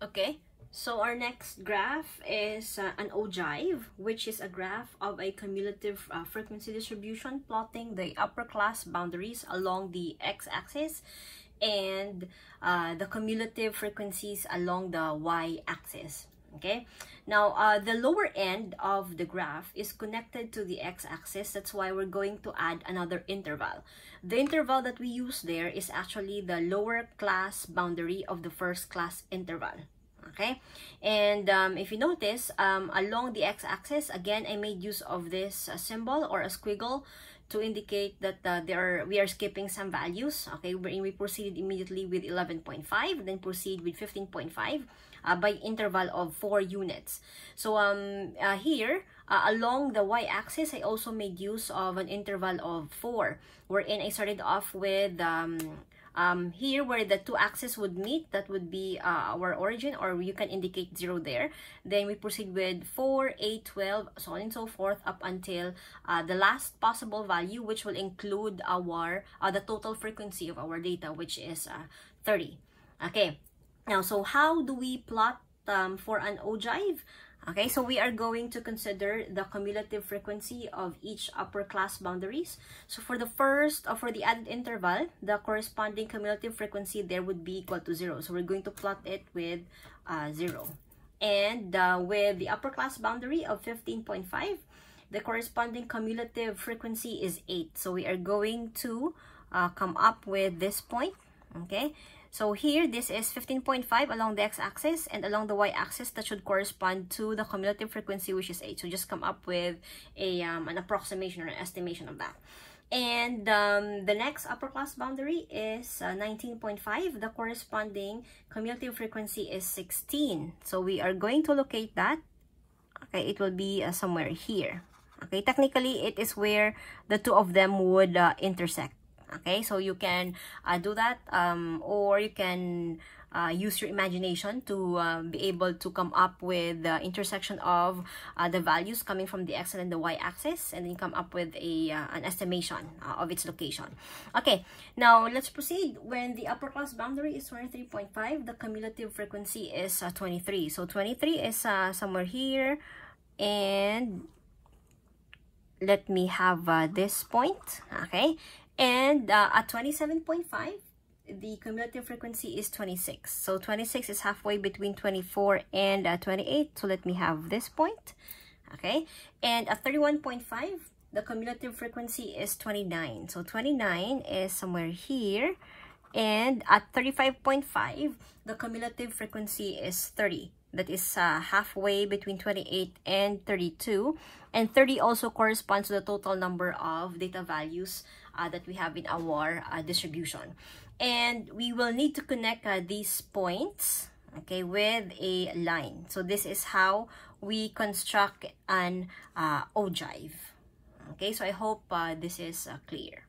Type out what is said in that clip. Okay, so our next graph is an ogive, which is a graph of a cumulative frequency distribution plotting the upper class boundaries along the x-axis and the cumulative frequencies along the y-axis. Okay, now the lower end of the graph is connected to the x-axis. That's why we're going to add another interval. The interval that we use there is actually the lower class boundary of the first class interval. Okay, and if you notice, along the x-axis, again, I made use of this symbol or a squiggle to indicate that we are skipping some values. Okay, we proceeded immediately with 11.5, then proceed with 15.5 by interval of 4 units. So here, along the y-axis, I also made use of an interval of 4, wherein I started off with... here where the two axes would meet, that would be our origin, or you can indicate 0 there. Then we proceed with 4, 8, 12, so on and so forth up until the last possible value, which will include our the total frequency of our data, which is 30. Okay, now so how do we plot for an ogive? Okay, so we are going to consider the cumulative frequency of each upper class boundaries. So for the first, or for the added interval, the corresponding cumulative frequency there would be equal to 0. So we're going to plot it with 0. And with the upper class boundary of 15.5, the corresponding cumulative frequency is 8. So we are going to come up with this point. Okay. So here, this is 15.5 along the x-axis, and along the y-axis, that should correspond to the cumulative frequency, which is 8. So just come up with a, an approximation or an estimation of that. And the next upper class boundary is 19.5. The corresponding cumulative frequency is 16. So we are going to locate that. Okay, it will be somewhere here. Okay, technically, it is where the two of them would intersect. Okay, so you can do that, or you can use your imagination to be able to come up with the intersection of the values coming from the x and the y-axis, and then come up with a an estimation of its location. Okay, now let's proceed. When the upper class boundary is 23.5, the cumulative frequency is 23. So 23 is somewhere here, and let me have this point. Okay. And at 27.5, the cumulative frequency is 26. So 26 is halfway between 24 and 28. So let me have this point. Okay. And at 31.5, the cumulative frequency is 29. So 29 is somewhere here. And at 35.5, the cumulative frequency is 30. That is halfway between 28 and 32. And 30 also corresponds to the total number of data values that we have in our distribution. And we will need to connect these points, okay, with a line. So this is how we construct an ogive. Okay, so I hope this is clear.